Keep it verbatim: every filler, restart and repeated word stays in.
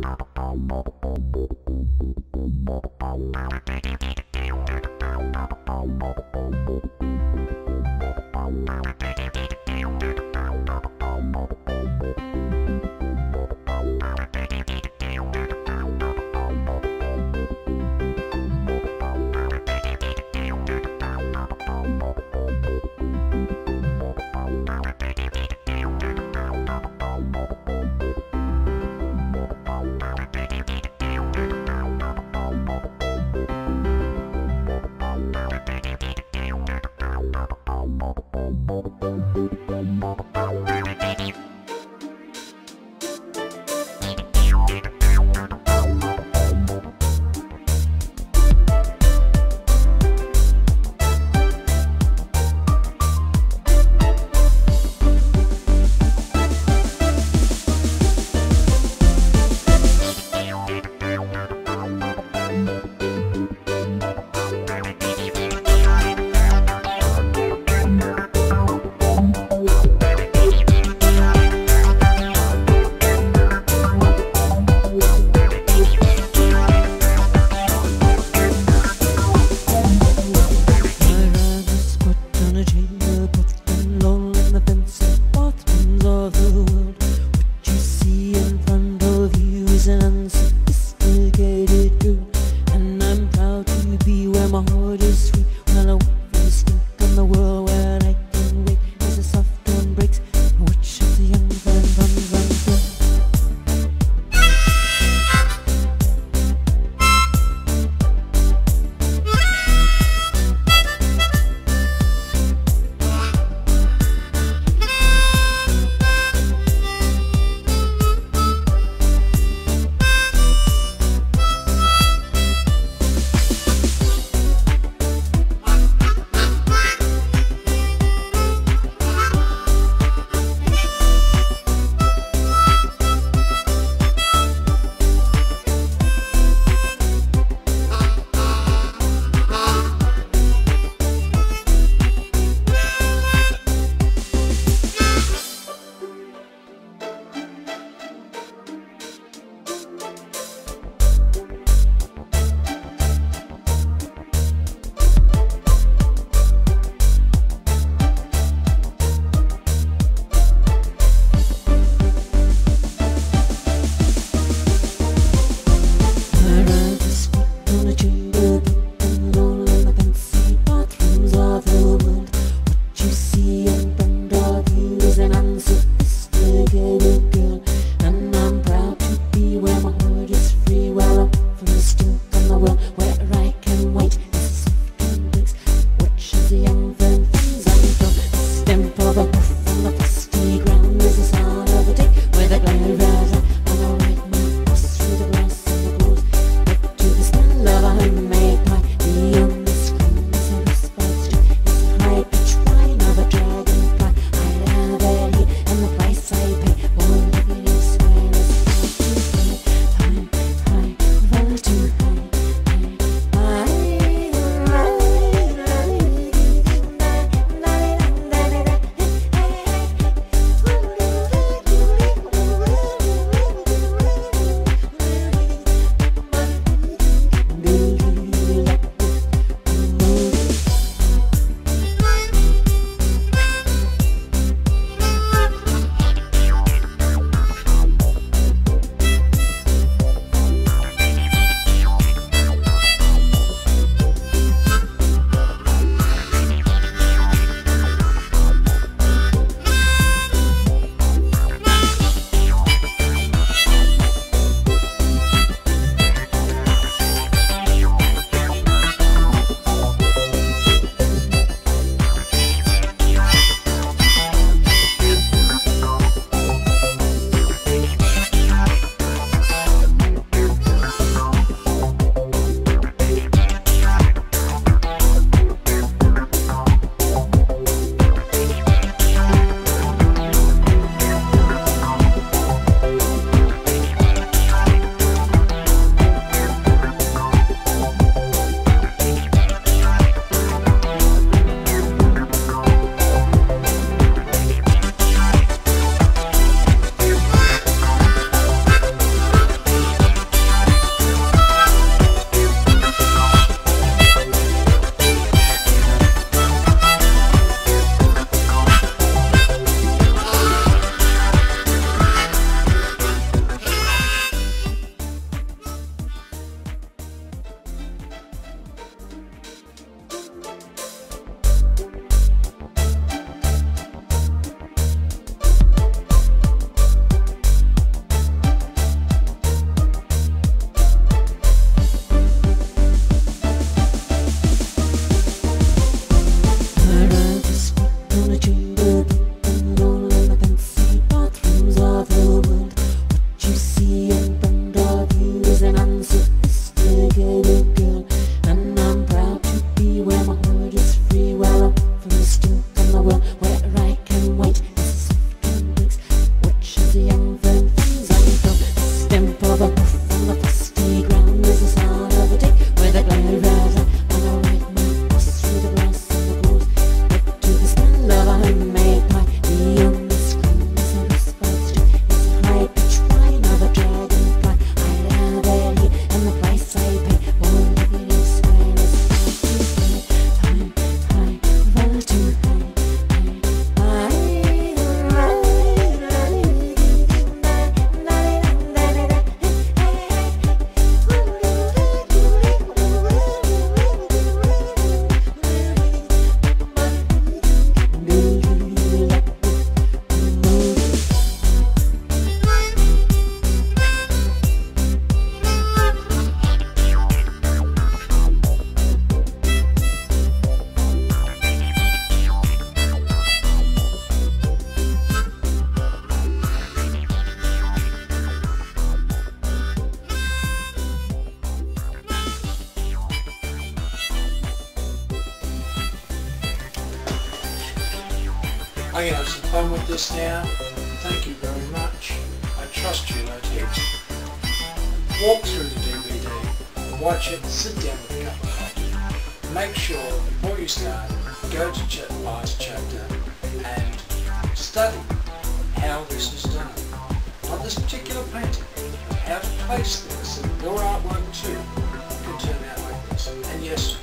We'll be right back. I can have some fun with this now. Thank you very much. I trust you know it. Walk through the D V D, watch it, sit down with a cup of coffee. Make sure before you start, go to the last chapter and study how this is done. On this particular painting, how to place this and your artwork too can turn out like this. And yes,